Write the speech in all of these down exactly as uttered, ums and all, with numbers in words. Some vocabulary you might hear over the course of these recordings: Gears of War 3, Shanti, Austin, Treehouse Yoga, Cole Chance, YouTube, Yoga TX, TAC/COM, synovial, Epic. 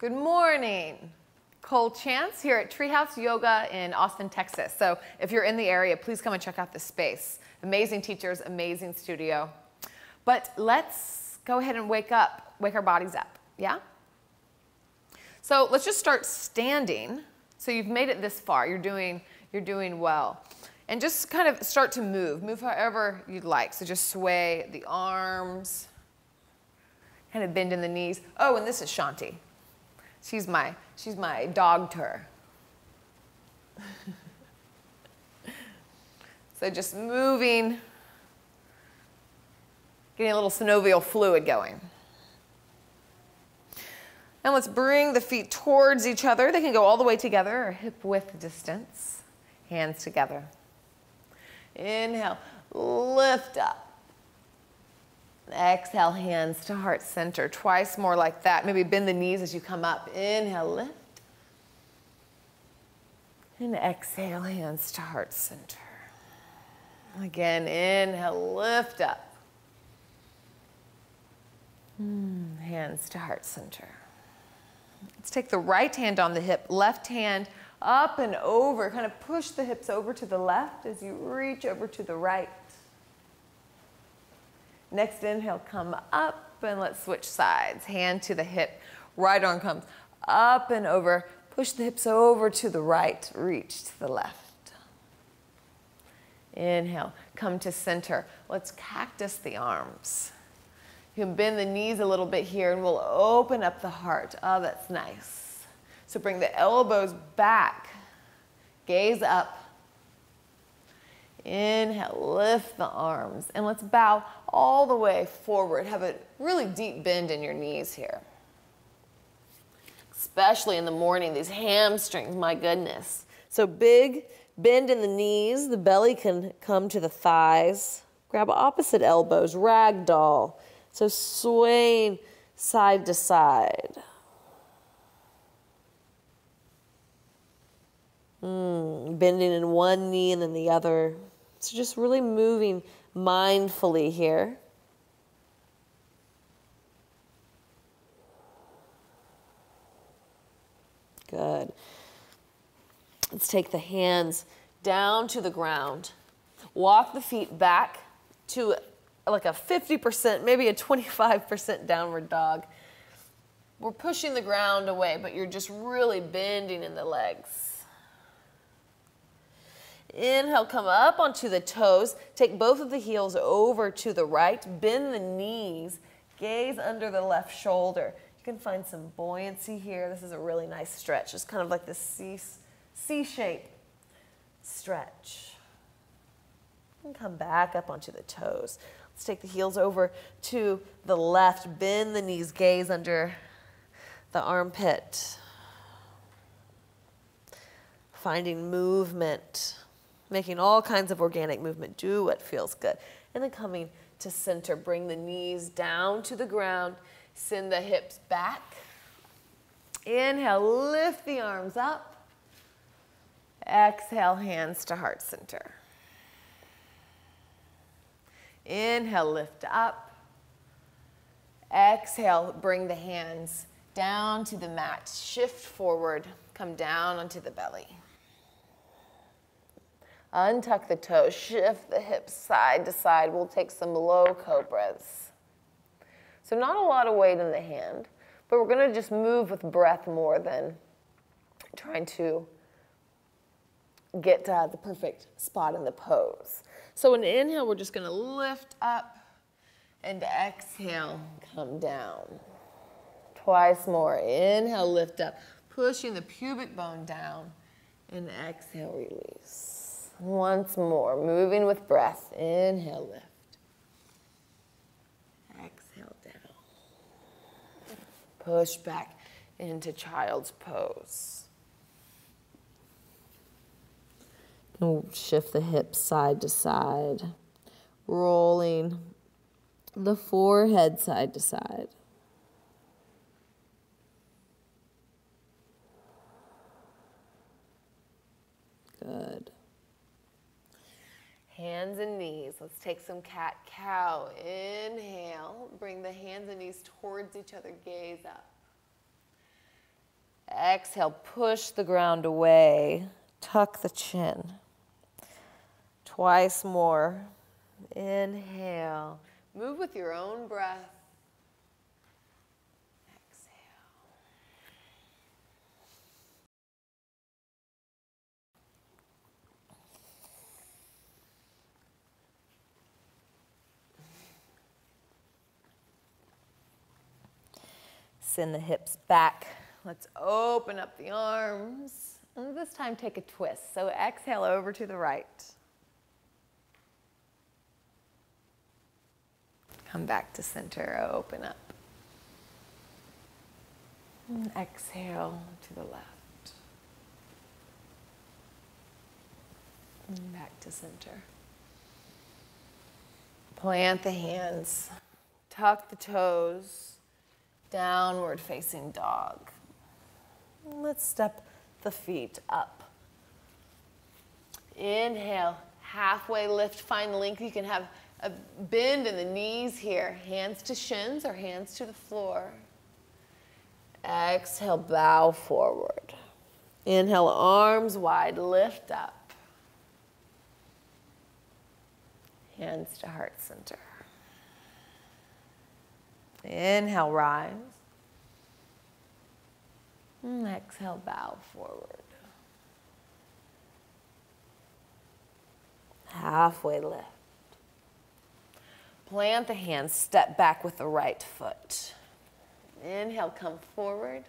Good morning. Cole Chance here at Treehouse Yoga in Austin, Texas. So if you're in the area, please come and check out this space. Amazing teachers, amazing studio. But let's go ahead and wake up, wake our bodies up, yeah? So let's just start standing. So you've made it this far, you're doing, you're doing well. And just kind of start to move, move however you'd like. So just sway the arms, kind of bend in the knees. Oh, and this is Shanti. She's my, she's my dogter. So just moving, getting a little synovial fluid going. And let's bring the feet towards each other. They can go all the way together or hip width distance. Hands together. Inhale, lift up. Exhale, hands to heart center. Twice more like that. Maybe bend the knees as you come up. Inhale, lift. And exhale, hands to heart center. Again, inhale, lift up. Hands to heart center. Let's take the right hand on the hip, left hand up and over. Kind of push the hips over to the left as you reach over to the right. Next inhale, come up, and let's switch sides. Hand to the hip, right arm comes up and over. Push the hips over to the right, reach to the left. Inhale, come to center. Let's cactus the arms. You can bend the knees a little bit here, and we'll open up the heart. Oh, that's nice. So bring the elbows back. Gaze up. Inhale, lift the arms, and let's bow all the way forward. Have a really deep bend in your knees here. Especially in the morning, these hamstrings, my goodness. So big bend in the knees, the belly can come to the thighs. Grab opposite elbows, ragdoll. So swaying side to side. Mm, bending in one knee and then the other. So just really moving mindfully here. Good. Let's take the hands down to the ground. Walk the feet back to like a fifty percent, maybe a twenty-five percent downward dog. We're pushing the ground away, but you're just really bending in the legs. Inhale, come up onto the toes. Take both of the heels over to the right. Bend the knees. Gaze under the left shoulder. You can find some buoyancy here. This is a really nice stretch. It's kind of like this C, C shape stretch. And come back up onto the toes. Let's take the heels over to the left. Bend the knees. Gaze under the armpit. Finding movement. Making all kinds of organic movement. Do what feels good. And then coming to center. Bring the knees down to the ground. Send the hips back. Inhale, lift the arms up. Exhale, hands to heart center. Inhale, lift up. Exhale, bring the hands down to the mat. Shift forward. Come down onto the belly. Untuck the toes, shift the hips side to side. We'll take some low cobras. So not a lot of weight in the hand, but we're going to just move with breath more than trying to get uh, the perfect spot in the pose. So an inhale, we're just going to lift up and exhale, come down. Twice more. Inhale, lift up, pushing the pubic bone down, and exhale, release. Once more, moving with breath. Inhale, lift. Exhale, down. Push back into child's pose. And shift the hips side to side. Rolling the forehead side to side. Good. Hands and knees. Let's take some cat-cow. Inhale. Bring the hands and knees towards each other. Gaze up. Exhale, push the ground away. Tuck the chin. Twice more. Inhale. Move with your own breath. Send the hips back. Let's open up the arms. And this time take a twist. So exhale over to the right. Come back to center, open up. And exhale to the left. And back to center. Plant the hands, tuck the toes. Downward facing dog. Let's step the feet up. Inhale, halfway lift, find length. You can have a bend in the knees here. Hands to shins or hands to the floor. Exhale, bow forward. Inhale, arms wide, lift up. Hands to heart center. Inhale, rise. And exhale, bow forward. Halfway lift. Plant the hands, step back with the right foot. Inhale, come forward.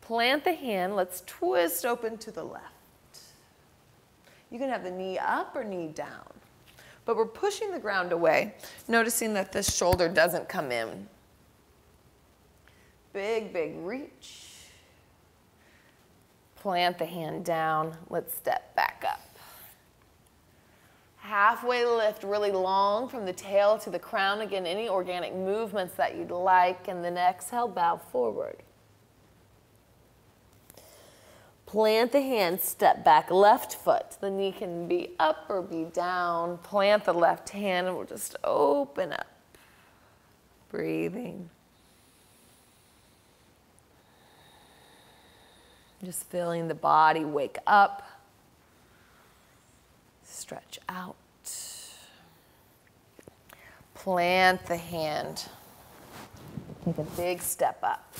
Plant the hand, let's twist open to the left. You can have the knee up or knee down. But we're pushing the ground away, noticing that this shoulder doesn't come in. Big, big reach. Plant the hand down. Let's step back up. Halfway lift, really long from the tail to the crown. Again, any organic movements that you'd like. And then exhale, bow forward. Plant the hand, step back, left foot. The knee can be up or be down. Plant the left hand and we'll just open up. Breathing. Just feeling the body wake up. Stretch out. Plant the hand. Take a big step up.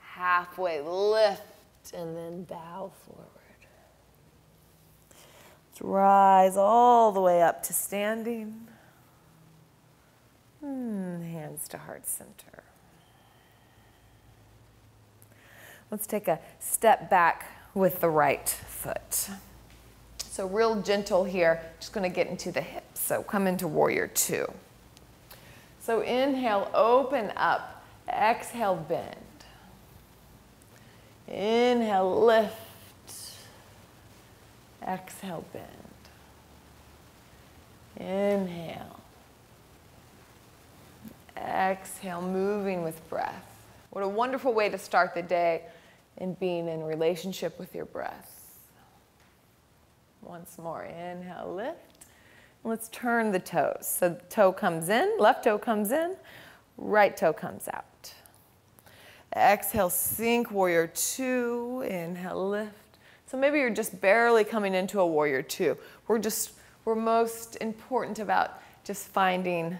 Halfway lift and then bow forward. Let's rise all the way up to standing. Hmm, hands to heart center. Let's take a step back with the right foot. So real gentle here, just gonna get into the hips. So come into warrior two. So inhale, open up, exhale, bend. Inhale, lift. Exhale, bend. Inhale. Exhale, moving with breath. What a wonderful way to start the day in being in relationship with your breath. Once more, inhale, lift. Let's turn the toes. So the toe comes in, left toe comes in, right toe comes out. Exhale, sink, warrior two, inhale, lift. So maybe you're just barely coming into a warrior two. We're just, we're most important about just finding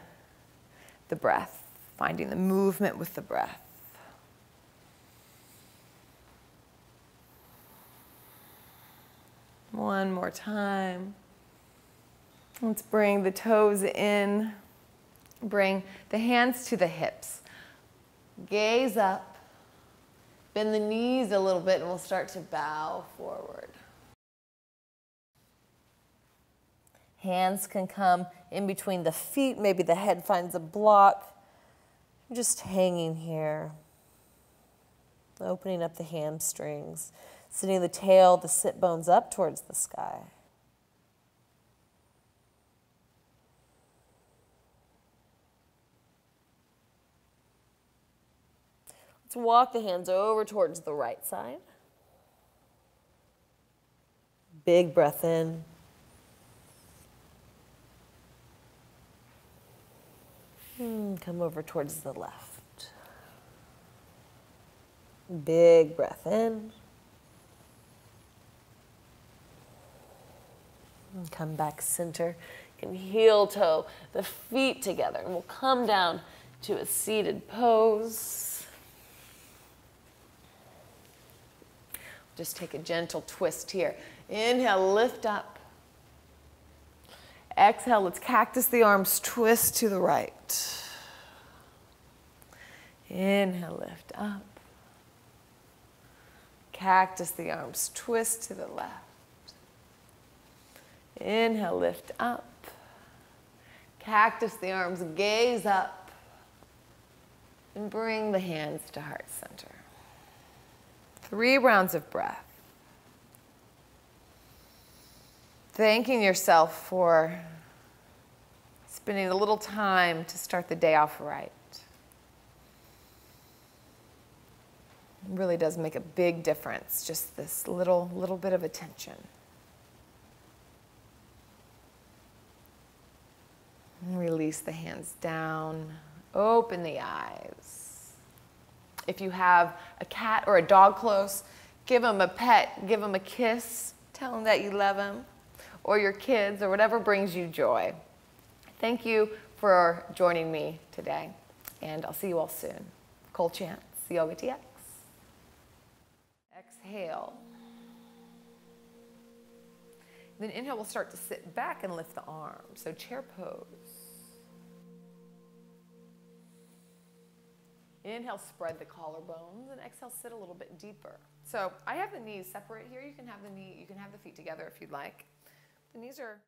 the breath, finding the movement with the breath. One more time. Let's bring the toes in. Bring the hands to the hips. Gaze up. Bend the knees a little bit and we'll start to bow forward. Hands can come in between the feet. Maybe the head finds a block. I'm just hanging here. Opening up the hamstrings. Sitting the tail, the sit bones up towards the sky. Let's walk the hands over towards the right side. Big breath in. And come over towards the left. Big breath in. And come back center. You can heel toe the feet together. And we'll come down to a seated pose. Just take a gentle twist here. Inhale, lift up. Exhale, let's cactus the arms, twist to the right. Inhale, lift up. Cactus the arms, twist to the left. Inhale, lift up. Cactus the arms, gaze up. And bring the hands to heart center. Three rounds of breath. Thanking yourself for spending a little time to start the day off right. It really does make a big difference, just this little, little bit of attention. And release the hands down, open the eyes. If you have a cat or a dog close, give them a pet, give them a kiss, tell them that you love them, or your kids, or whatever brings you joy. Thank you for joining me today, and I'll see you all soon. Cole Chance, Yoga T X. Exhale. Then inhale, we'll start to sit back and lift the arms, so chair pose. Inhale, spread the collarbones, and exhale, sit a little bit deeper. So I have the knees separate here. You can have the knee, you can have the feet together if you'd like. The knees are